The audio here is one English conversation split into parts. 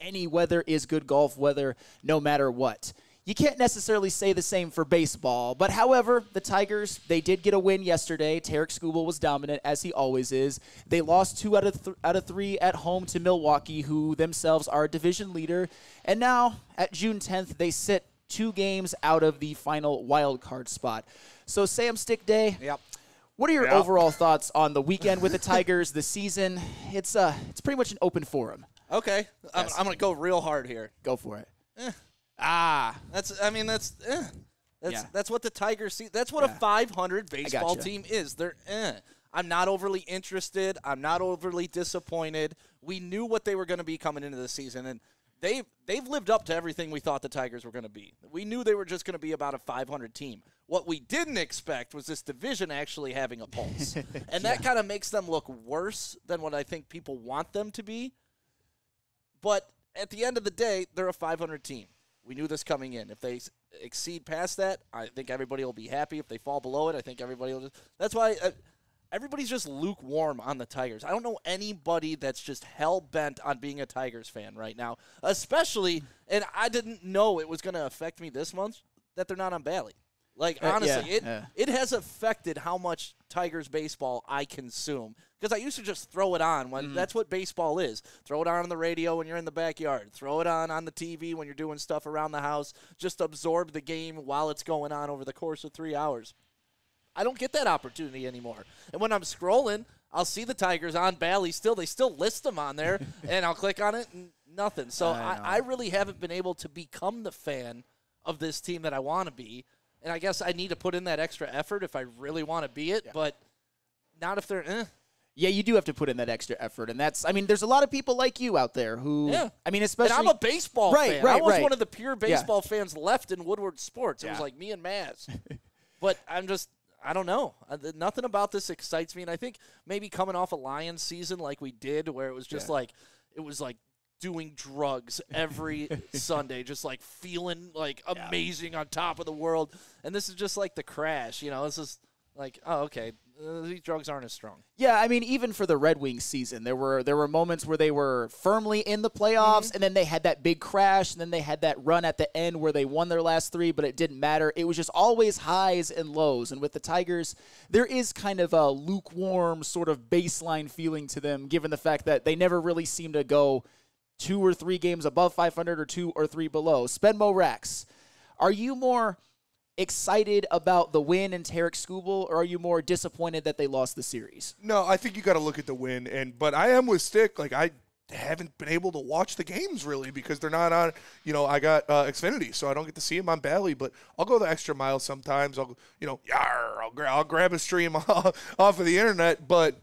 Any weather is good golf weather, no matter what. You can't necessarily say the same for baseball, but however, the Tigers, they did get a win yesterday. Tarek Skubal was dominant, as he always is. They lost 2 out of 3 at home to Milwaukee, who themselves are a division leader. And now, at June 10th, they sit 2 games out of the final wild card spot. So, Sam 'Stick' Day. Yep. What are your overall thoughts on the weekend with the Tigers, the season? It's pretty much an open forum. Okay. Yes. I'm going to go real hard here. Go for it. That's what the Tigers see. That's what a 500 baseball team is. They're I'm not overly interested. I'm not overly disappointed. We knew what they were going to be coming into the season, and they've lived up to everything we thought the Tigers were going to be. We knew they were just going to be about a 500 team. What we didn't expect was this division actually having a pulse. And that kind of makes them look worse than what I think people want them to be. But at the end of the day, they're a 500 team. We knew this coming in. If they exceed past that, I think everybody will be happy. If they fall below it, I think everybody will just – that's why everybody's just lukewarm on the Tigers. I don't know anybody that's just hell-bent on being a Tigers fan right now, especially – and I didn't know it was going to affect me this month that they're not on Bally. Like, honestly, it has affected how much Tigers baseball I consume. Because I used to just throw it on. That's what baseball is. Throw it on the radio when you're in the backyard. Throw it on the TV when you're doing stuff around the house. Just absorb the game while it's going on over the course of 3 hours. I don't get that opportunity anymore. And when I'm scrolling, I'll see the Tigers on Bally still. They still list them on there, and I'll click on it, and nothing. So I really haven't been able to become the fan of this team that I want to be. And I guess I need to put in that extra effort if I really want to be it, but not if they're Yeah, you do have to put in that extra effort, and that's, I mean, there's a lot of people like you out there who, I mean, especially... And I'm a baseball fan. Right, I was one of the pure baseball fans left in Woodward Sports. It was like me and Maz. But I'm just, I don't know. Nothing about this excites me, and I think maybe coming off a Lions season like we did, where it was just like, it was like doing drugs every Sunday, just like feeling like amazing on top of the world. And this is just like the crash, you know, this is like, oh, okay. These drugs aren't as strong. Yeah, I mean, even for the Red Wings season, there were moments where they were firmly in the playoffs, and then they had that big crash, and then they had that run at the end where they won their last 3, but it didn't matter. It was just always highs and lows. And with the Tigers, there is kind of a lukewarm sort of baseline feeling to them, given the fact that they never really seem to go 2 or 3 games above 500 or 2 or 3 below. Spenmo Rax, are you more excited about the win and Tarek Skubal, or are you more disappointed that they lost the series? No, I think you got to look at the win. But I am with Stick. Like, I haven't been able to watch the games really because they're not on. You know, I got Xfinity, so I don't get to see them on Bally. But I'll go the extra mile sometimes. I'll grab a stream off of the internet. But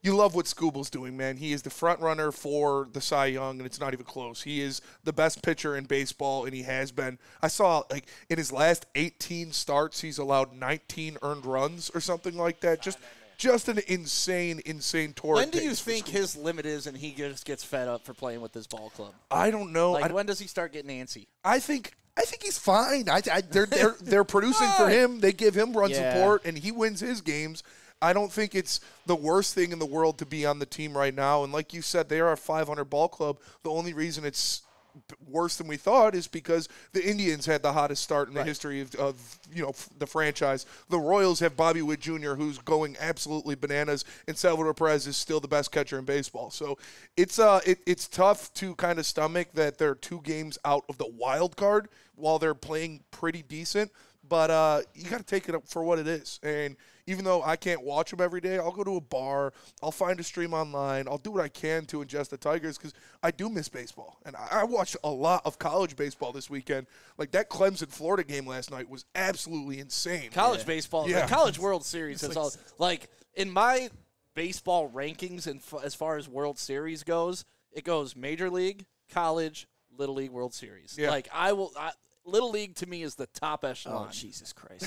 you love what Skubal's doing, man. He is the front runner for the Cy Young, and it's not even close. He is the best pitcher in baseball, and he has been. I saw, like, in his last 18 starts, he's allowed 19 earned runs or something like that. Just an insane tour. When do you think his limit is and he just gets fed up for playing with this ball club? I don't know. Like, when does he start getting antsy? I think he's fine. They're producing for him. They give him run support, and he wins his games. I don't think it's the worst thing in the world to be on the team right now. And like you said, they are a 500 ball club. The only reason it's worse than we thought is because the Indians had the hottest start in the history of the franchise. The Royals have Bobby Witt Jr., who's going absolutely bananas, and Salvador Perez is still the best catcher in baseball. So it's tough to kind of stomach that they're 2 games out of the wild card while they're playing pretty decent. But you got to take it up for what it is. And even though I can't watch them every day, I'll go to a bar. I'll find a stream online. I'll do what I can to ingest the Tigers because I do miss baseball. And I watched a lot of college baseball this weekend. Like, that Clemson-Florida game last night was absolutely insane. College baseball. Yeah. The College World Series. In my baseball rankings and as far as World Series goes, it goes Major League, College, Little League, World Series. Yeah. Like, Little League to me is the top echelon. Oh, Jesus Christ!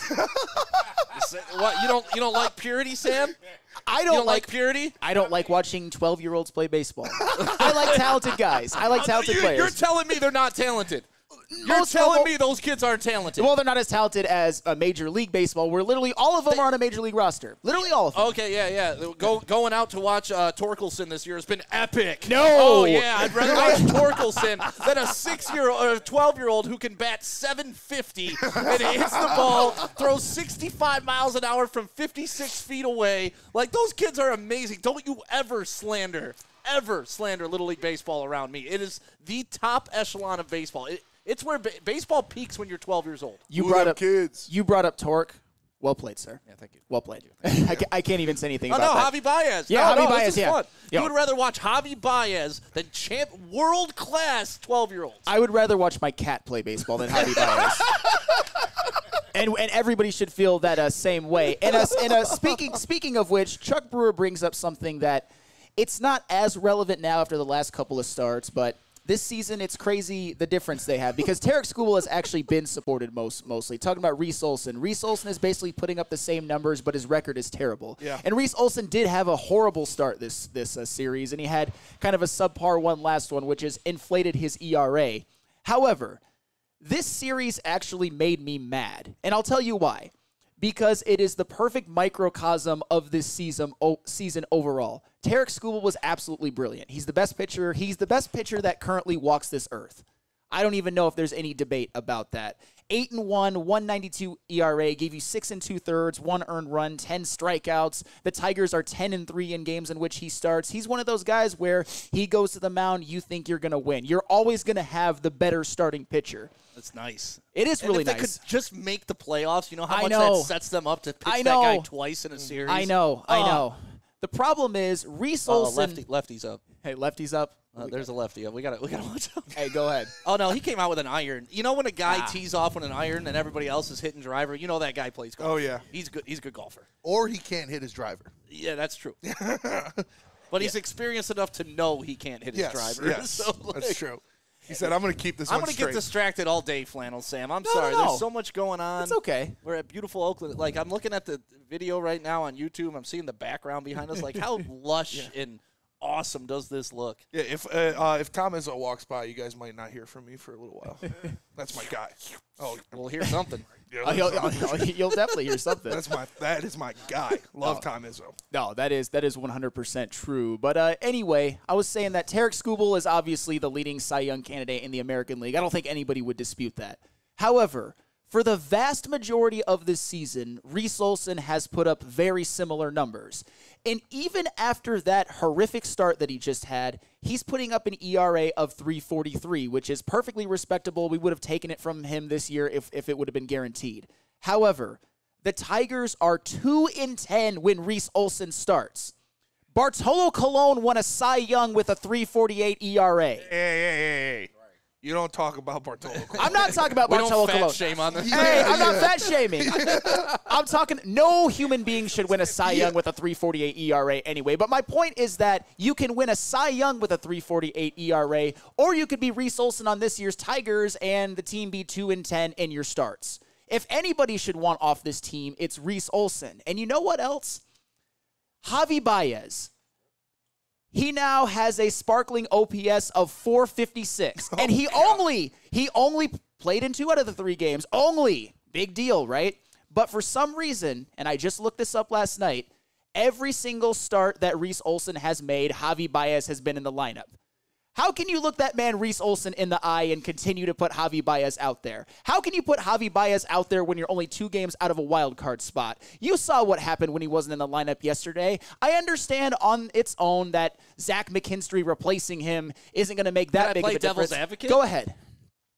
What, you don't like purity, Sam? You don't like purity. I don't like watching 12-year-olds play baseball. I like talented guys. I like talented players. You're telling me they're not talented. You're telling me those kids aren't talented. Well, they're not as talented as a Major League Baseball, where literally all of them are on a Major League roster. Literally all of them. Okay, yeah. Going out to watch Torkelson this year has been epic. No. Oh, yeah. I'd rather watch Torkelson than a 6-year-old or a 12-year-old who can bat 750 and hits the ball, throws 65 miles an hour from 56 feet away. Like, those kids are amazing. Don't you ever slander Little League Baseball around me. It is the top echelon of baseball. It's where baseball peaks when you're 12 years old. You brought up Torque. Well played, sir. Yeah, thank you. Well played. Thank you. I can't even say anything about that. Javi Baez. Yeah, Javi Baez, this is fun. You would rather watch Javi Baez than world-class 12-year-olds. I would rather watch my cat play baseball than Javi Baez. And everybody should feel that same way. And speaking of which, Chuck Brewer brings up something that it's not as relevant now after the last couple of starts, but this season, it's crazy the difference they have, because Tarek Skubal has actually been supported mostly. Talking about Reese Olson. Reese Olson is basically putting up the same numbers, but his record is terrible. Yeah. And Reese Olson did have a horrible start this series, and he had kind of a subpar one last one, which has inflated his ERA. However, this series actually made me mad, and I'll tell you why. Because it is the perfect microcosm of this season overall. Tarek Skubal was absolutely brilliant. He's the best pitcher. He's the best pitcher that currently walks this earth. I don't even know if there's any debate about that. 8-1, 192 ERA, gave you 6 2/3, 1 earned run, 10 strikeouts. The Tigers are 10-3 in games in which he starts. He's one of those guys where he goes to the mound, you think you're going to win. You're always going to have the better starting pitcher. That's nice. It is really nice. If they could just make the playoffs, you know how much that sets them up to pitch that guy twice in a series? I know. The problem is Reese Olson. Lefty's up. Hey, lefty's up. There's a lefty. We gotta watch out. Hey, go ahead. Oh, no, he came out with an iron. You know when a guy tees off with an iron and everybody else is hitting driver? You know that guy plays golf. Oh, yeah. He's good. He's a good golfer. Or he can't hit his driver. Yeah, that's true. But he's experienced enough to know he can't hit his driver. Yes, so, that's true. He said, I'm going to keep this I'm going to get distracted all day, Flannel Sam. I'm sorry. No. There's so much going on. It's okay. We're at beautiful Oakland. Like, I'm looking at the video right now on YouTube. I'm seeing the background behind us. Like, how lush and awesome does this look? Yeah, if Tom Izzo walks by, you guys might not hear from me for a little while. That's my guy. Oh, we'll hear something. You'll definitely hear something. That is my guy. Love Tom Izzo. No, that is 100% true. But anyway, I was saying that Tarek Skubal is obviously the leading Cy Young candidate in the American League. I don't think anybody would dispute that. However, for the vast majority of this season, Reese Olson has put up very similar numbers. And even after that horrific start that he just had, he's putting up an ERA of 3.43, which is perfectly respectable. We would have taken it from him this year if it would have been guaranteed. However, the Tigers are 2-10 when Reese Olson starts. Bartolo Colon won a Cy Young with a 3.48 ERA. Hey. You don't talk about Bartolo Colon. I'm not talking about Bartolo Colon. We don't fat shame on this. Hey, I'm not fat shaming. I'm talking no human being should win a Cy Young with a 3.48 ERA anyway. But my point is that you can win a Cy Young with a 3.48 ERA, or you could be Reese Olson on this year's Tigers and the team be 2-10 in your starts. If anybody should want off this team, it's Reese Olson. And you know what else? Javi Baez. He now has a sparkling OPS of 456, and he only played in 2 out of the 3 games. Only. Big deal, right? But for some reason, and I just looked this up last night, every single start that Reese Olson has made, Javi Baez has been in the lineup. How can you look that man Reese Olson in the eye and continue to put Javi Baez out there? How can you put Javi Baez out there when you're only 2 games out of a wild card spot? You saw what happened when he wasn't in the lineup yesterday. I understand on its own that Zach McKinstry replacing him isn't going to make that big of a difference. Can I play devil's advocate? Go ahead.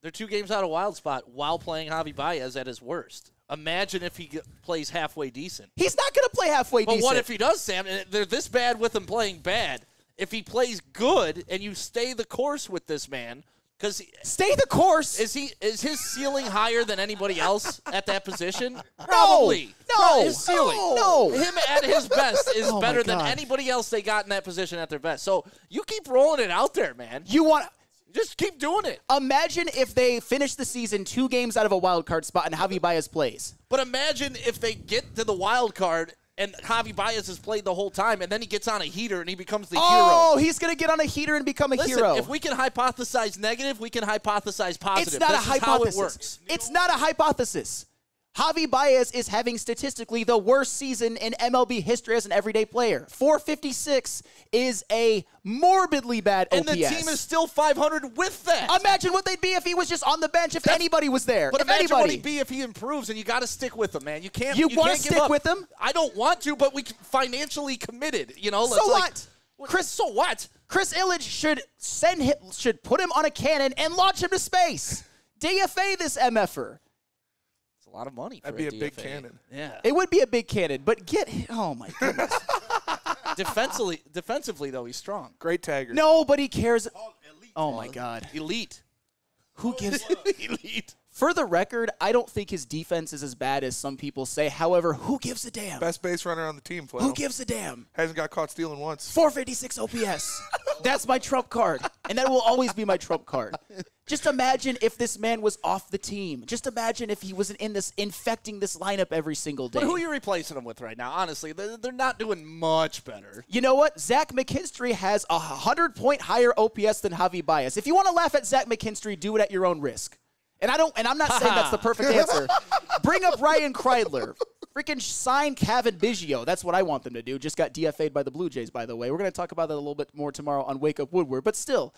They're 2 games out of wild spot while playing Javi Baez at his worst. Imagine if he plays halfway decent. He's not going to play halfway decent. But what if he does, Sam? They're this bad with him playing bad. If he plays good and you stay the course with this man, because stay the course, is his ceiling higher than anybody else at that position? Probably. No. His ceiling. No. Him at his best is better than anybody else they got in that position at their best. So you keep rolling it out there, man. Just keep doing it. Imagine if they finish the season 2 games out of a wild card spot and Javi Baez plays. But imagine if they get to the wild card And Javi Baez has played the whole time, and then he gets on a heater, and he becomes the hero. Oh, he's going to get on a heater and become a hero. If we can hypothesize negative, we can hypothesize positive. It's not a hypothesis. How it works. It's not a hypothesis. Javi Baez is having statistically the worst season in MLB history as an everyday player. 456 is a morbidly bad OPS. And the team is still 500 with that. Imagine what they'd be if he was just on the bench, if anybody was there. But imagine what he'd be if he improves, and you got to stick with him, man. You can't give up. You want to stick with him? I don't want to, but we financially committed. You know, so what? Chris, so what? Chris Ilitch should send him, should put him on a cannon and launch him to space. DFA this MFer. A lot of money. That'd be a big cannon. Yeah, it would be a big cannon. But get him. Oh my goodness. Defensively though, he's strong. Great tagger. Nobody cares. Oh my God. Elite. Who gives? Elite. For the record, I don't think his defense is as bad as some people say. However, who gives a damn? Best base runner on the team. Flannel. Who gives a damn? Hasn't got caught stealing once. 456 OPS. That's my trump card, and that will always be my trump card. Just imagine if this man was off the team. Just imagine if he wasn't infecting this lineup every single day. But who are you replacing him with right now? Honestly, they're not doing much better. You know what? Zach McKinstry has a 100-point higher OPS than Javi Baez. If you want to laugh at Zach McKinstry, do it at your own risk. And I'm not saying that's the perfect answer. Bring up Ryan Kreidler. Freaking sign Kevin Biggio. That's what I want them to do. Just got DFA'd by the Blue Jays, by the way. We're going to talk about that a little bit more tomorrow on Wake Up Woodward. But still,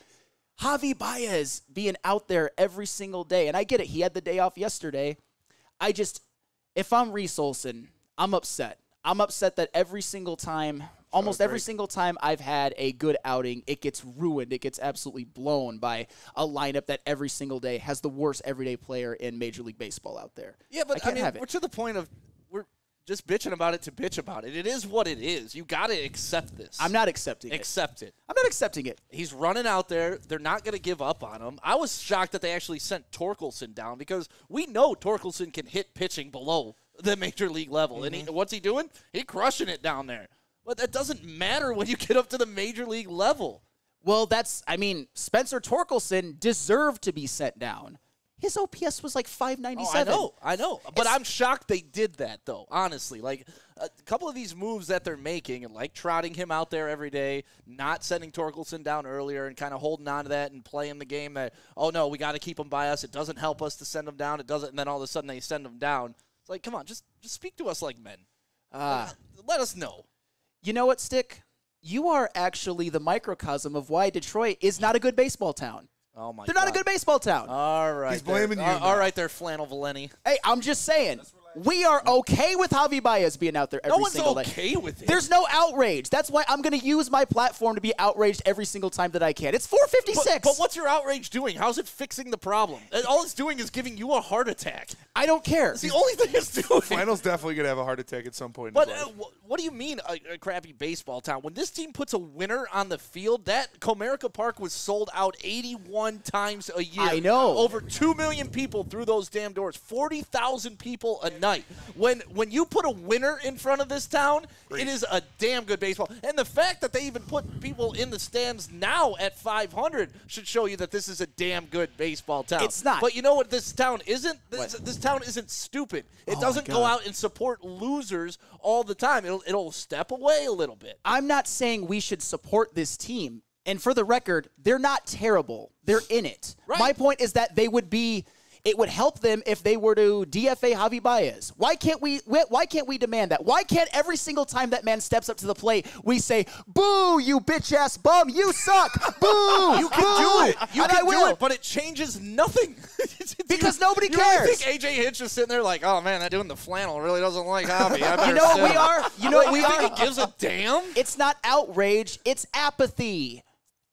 Javi Baez being out there every single day. And I get it. He had the day off yesterday. I just, if I'm Reese Olson, I'm upset. I'm upset that every single time, almost every single time I've had a good outing, it gets ruined. It gets absolutely blown by a lineup that every single day has the worst everyday player in Major League Baseball out there. Yeah, but I mean, we're to the point of, just bitching about it to bitch about it. It is what it is. You got to accept this. I'm not accepting it. Accept it. I'm not accepting it. He's running out there. They're not going to give up on him. I was shocked that they actually sent Torkelson down because we know Torkelson can hit pitching below the major league level. Mm-hmm. And what's he doing? He's crushing it down there. But that doesn't matter when you get up to the major league level. Well, that's, I mean, Spencer Torkelson deserved to be sent down. His OPS was like 597. Oh, I know. But I'm shocked they did that, though, honestly. Like, a couple of these moves that they're making, and like trotting him out there every day, not sending Torkelson down earlier and kind of holding on to that and playing the game that, oh, no, we got to keep him by us. It doesn't help us to send him down. It doesn't. And then all of a sudden they send him down. It's like, come on, just speak to us like men. Let us know. You know what, Stick? You are actually the microcosm of why Detroit is not a good baseball town. Oh my God. They're not a good baseball town. All right. He's blaming you. All right there, Flannel Valenti. Hey, I'm just saying, we are okay with Javi Baez being out there every single day. No one's okay with it. There's no outrage. That's why I'm going to use my platform to be outraged every single time that I can. It's 456. But what's your outrage doing? How's it fixing the problem? All it's doing is giving you a heart attack. I don't care. It's the only thing it's doing. Flannel's definitely going to have a heart attack at some point. But what do you mean a crappy baseball town? When this team puts a winner on the field, that Comerica Park was sold out 81 times a year. I know. Over 2 million people through those damn doors. 40,000 people a night. When you put a winner in front of this town, it is a damn good baseball. And the fact that they even put people in the stands now at 500 should show you that this is a damn good baseball town. It's not. But you know what this town isn't? This town isn't stupid. It doesn't go out and support losers all the time. It'll step away a little bit. I'm not saying we should support this team. And for the record, they're not terrible. They're in it. Right. My point is that they would be, it would help them if they were to DFA Javi Baez. Why can't we demand that? Why can't every single time that man steps up to the plate, we say, boo, you bitch-ass bum, you suck, boo, you can do it. You can do it, but it changes nothing. Because nobody cares. You think AJ Hinch is sitting there like, oh, man, that dude in the flannel really doesn't like Javi. You know what we are? You know what we are? You think he gives a damn? It's not outrage. It's apathy.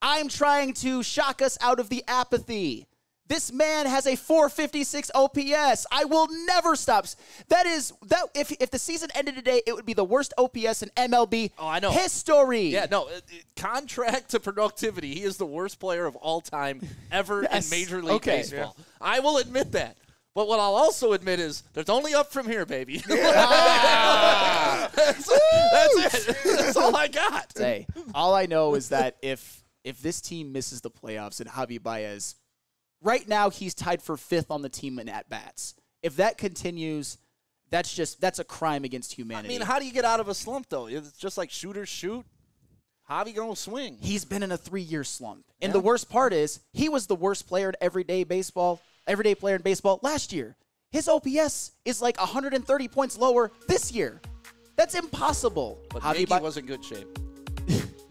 I'm trying to shock us out of the apathy. This man has a 456 OPS. I will never stop. That is, if the season ended today, it would be the worst OPS in MLB history. Yeah, no, contract to productivity, he is the worst player of all time ever in Major League Baseball. Yeah. I will admit that. But what I'll also admit is there's only up from here, baby. Yeah. That's it. That's all I got. Hey, all I know is that if this team misses the playoffs and Javi Baez, right now he's tied for 5th on the team in at-bats. If that continues, That's a crime against humanity. I mean, how do you get out of a slump, though? It's just like shooters shoot. Javi gonna swing. He's been in a 3-year slump. And the worst part is he was the worst player in everyday player in baseball last year. His OPS is like 130 points lower this year. That's impossible. But Javi was in good shape.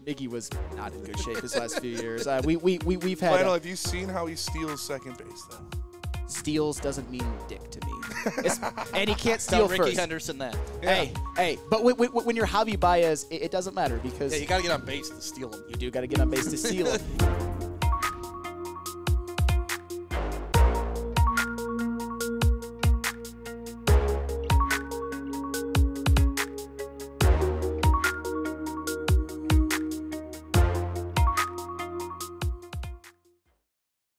Miggy was not in good shape his last few years. We've had. Flannel, have you seen how he steals second base, though? Steals doesn't mean dick to me. And he can't steal first. Ricky Henderson that. Yeah. Hey. But when you're Javi Baez, it doesn't matter because you got to get on base to steal him. You do got to get on base to steal him.